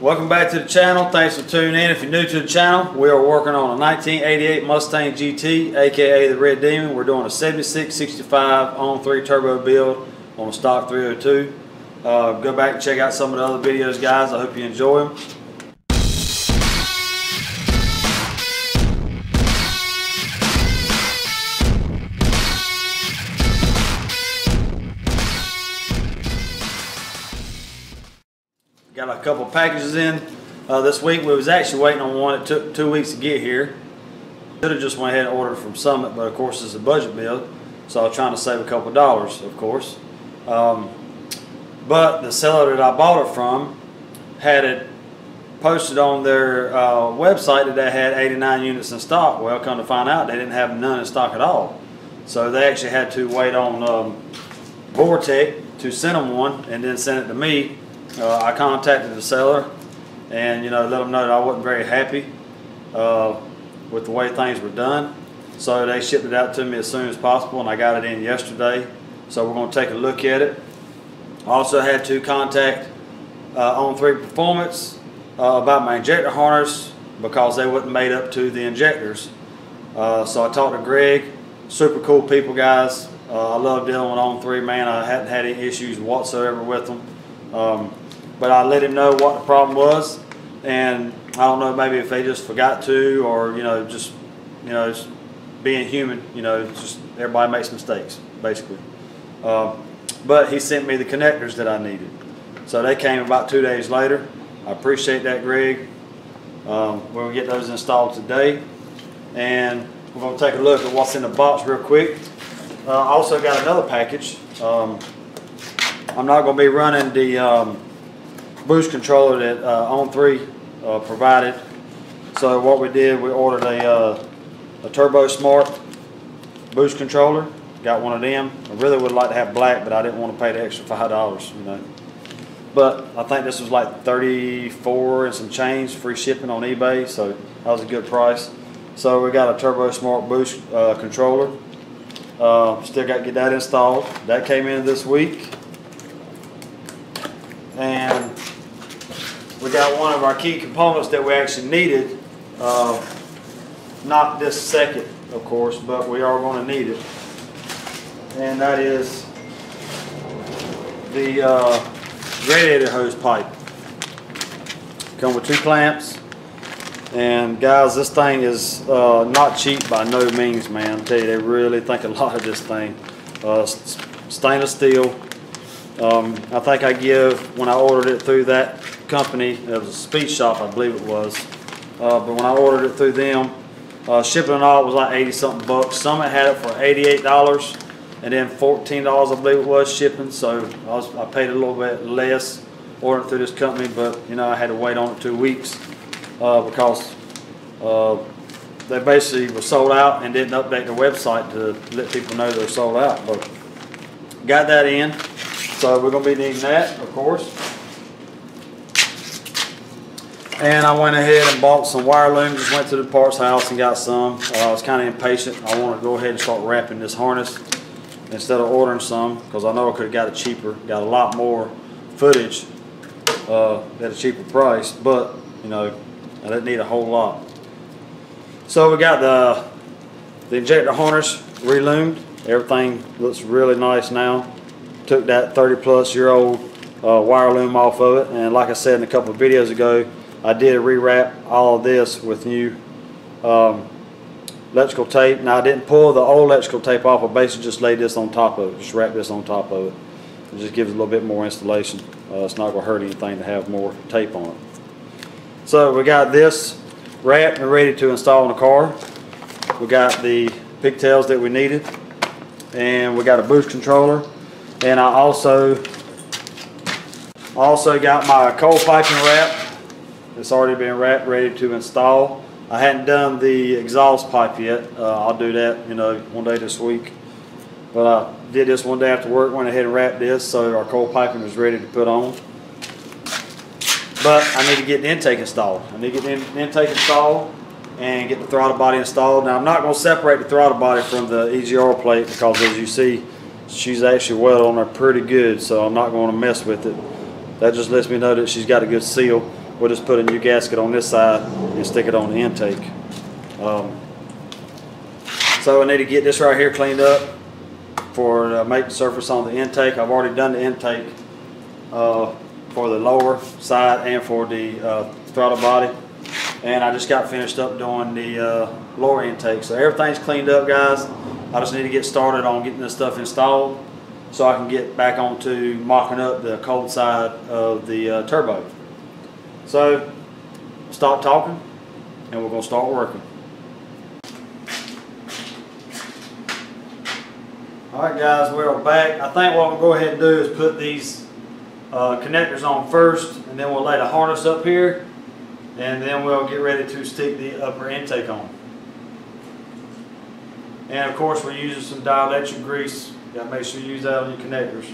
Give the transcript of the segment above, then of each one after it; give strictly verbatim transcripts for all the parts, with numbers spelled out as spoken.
Welcome back to the channel. Thanks for tuning in. If you're new to the channel, we are working on a nineteen eighty-eight Mustang G T, aka the Red Demon. We're doing a seventy-six sixty-five on three turbo build on a stock three oh two. Uh, go back and check out some of the other videos, guys. I hope you enjoy them. Got a couple packages in uh, this week. We was actually waiting on one. It took two weeks to get here. Could have just went ahead and ordered from Summit, but of course it's a budget build, so I was trying to save a couple dollars, of course. Um, but the seller that I bought it from had it posted on their uh, website that they had eighty-nine units in stock. Well, come to find out, they didn't have none in stock at all. So they actually had to wait on um, Vortec to send them one and then send it to me. Uh, I contacted the seller and, you know, let them know that I wasn't very happy uh, with the way things were done. So they shipped it out to me as soon as possible, and I got it in yesterday. So we're going to take a look at it. I also had to contact uh, on three Performance uh, about my injector harness because they wasn't made up to the injectors. Uh, so I talked to Greg. Super cool people, guys. Uh, I love dealing with on three, man. I hadn't had any issues whatsoever with them. Um, but I let him know what the problem was, and I don't know, maybe if they just forgot to, or you know, just you know, just being human, you know, just everybody makes mistakes, basically. Uh, but he sent me the connectors that I needed, so they came about two days later. I appreciate that, Greg. Um, we're gonna get those installed today, and we're gonna take a look at what's in the box real quick. Uh, I also got another package. Um, I'm not going to be running the um, boost controller that uh, on three uh, provided. So what we did, we ordered a, uh, a TurboSmart boost controller. Got one of them. I really would like to have black, but I didn't want to pay the extra five dollars, you know. But I think this was like thirty-four and some change, free shipping on eBay, so that was a good price. So we got a TurboSmart boost uh, controller. Uh, still got to get that installed. That came in this week. And we got one of our key components that we actually needed, uh, not this second, of course, but we are going to need it, and that is the uh, radiator hose pipe. Come with two clamps, and guys, this thing is uh, not cheap by no means, man. I tell you, they really think a lot of this thing. Uh, stainless steel. Um, I think I give, when I ordered it through that company, it was a speed shop, I believe it was, uh, but when I ordered it through them, uh, shipping and all was like eighty something bucks. Summit had it for eighty-eight dollars, and then fourteen dollars I believe it was shipping, so I, was, I paid a little bit less ordering through this company, but you know, I had to wait on it two weeks uh, because uh, they basically were sold out and didn't update their website to let people know they were sold out, but got that in. So we're going to be needing that, of course. And I went ahead and bought some wire loom. Just went to the parts house and got some. Uh, I was kind of impatient. I wanted to go ahead and start wrapping this harness instead of ordering some, because I know I could have got it cheaper. Got a lot more footage uh, at a cheaper price, but you know, I didn't need a whole lot. So we got the, the injector harness reloomed. Everything looks really nice now. Took that thirty plus year old uh, wire loom off of it, and like I said in a couple of videos ago, I did rewrap all of this with new um, electrical tape. Now I didn't pull the old electrical tape off, I basically just laid this on top of it, just wrap this on top of it. It just gives a little bit more installation. Uh, it's not going to hurt anything to have more tape on it. So we got this wrapped and ready to install in the car. We got the pigtails that we needed, and we got a boost controller. And I also also got my coil piping wrap. It's already been wrapped, ready to install. I hadn't done the exhaust pipe yet. Uh, I'll do that, you know, one day this week. But I did this one day after work. Went ahead and wrapped this, so our coil piping was ready to put on. But I need to get the intake installed. I need to get the intake installed and get the throttle body installed. Now I'm not going to separate the throttle body from the E G R plate because, as you see, she's actually welded on her pretty good, so I'm not going to mess with it. That just lets me know that she's got a good seal. We'll just put a new gasket on this side and stick it on the intake. Um, so I need to get this right here cleaned up for uh, making surface on the intake. I've already done the intake uh, for the lower side and for the uh, throttle body. And I just got finished up doing the uh, lower intake. So everything's cleaned up, guys. I just need to get started on getting this stuff installed so I can get back onto mocking up the cold side of the uh, turbo. So stop talking and we're going to start working. Alright guys, we're back. I think what I'm going to go ahead and do is put these uh, connectors on first, and then we'll lay the harness up here, and then we'll get ready to stick the upper intake on. And of course we're using some dielectric grease. You gotta make sure you use that on your connectors.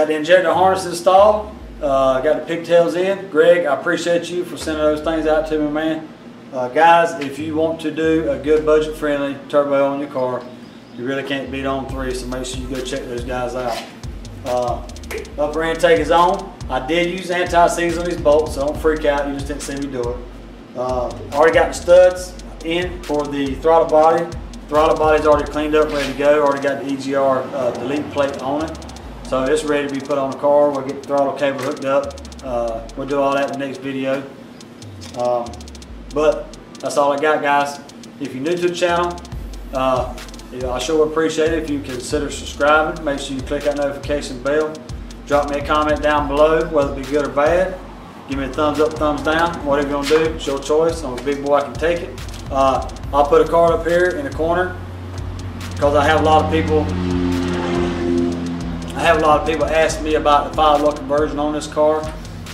Got the injector harness installed. Uh, got the pigtails in. Greg, I appreciate you for sending those things out to me, man. Uh, guys, if you want to do a good budget-friendly turbo on your car, you really can't beat on three, so make sure you go check those guys out. Uh, upper intake is on. I did use anti-seize on these bolts, so don't freak out. You just didn't see me do it. Uh, already got the studs in for the throttle body. Throttle body's already cleaned up, ready to go. Already got the E G R uh, delete plate on it. So it's ready to be put on the car. We'll get the throttle cable hooked up. Uh, we'll do all that in the next video. Um, but that's all I got, guys. If you're new to the channel, uh, I sure would appreciate it if you consider subscribing. Make sure you click that notification bell. Drop me a comment down below, whether it be good or bad. Give me a thumbs up, thumbs down, whatever you want to do. It's your choice. I'm a big boy, I can take it. Uh, I'll put a card up here in the corner because I have a lot of people I have a lot of people ask me about the five-lock conversion on this car.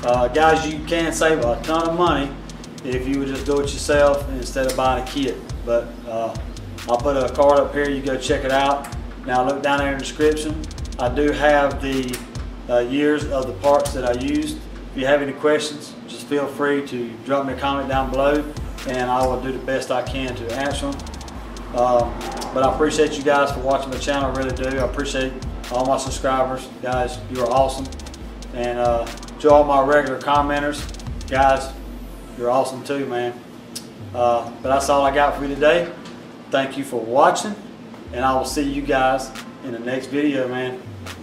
Uh, guys, you can save a ton of money if you would just do it yourself instead of buying a kit. But uh, I'll put a card up here. You go check it out. Now look down there in the description. I do have the uh, years of the parts that I used. If you have any questions, just feel free to drop me a comment down below, and I will do the best I can to answer them. Uh, but I appreciate you guys for watching my channel. I really do. I appreciate all my subscribers, guys, you are awesome. And uh, to all my regular commenters, guys, you're awesome too, man. Uh, but that's all I got for you today. Thank you for watching, and I will see you guys in the next video, man.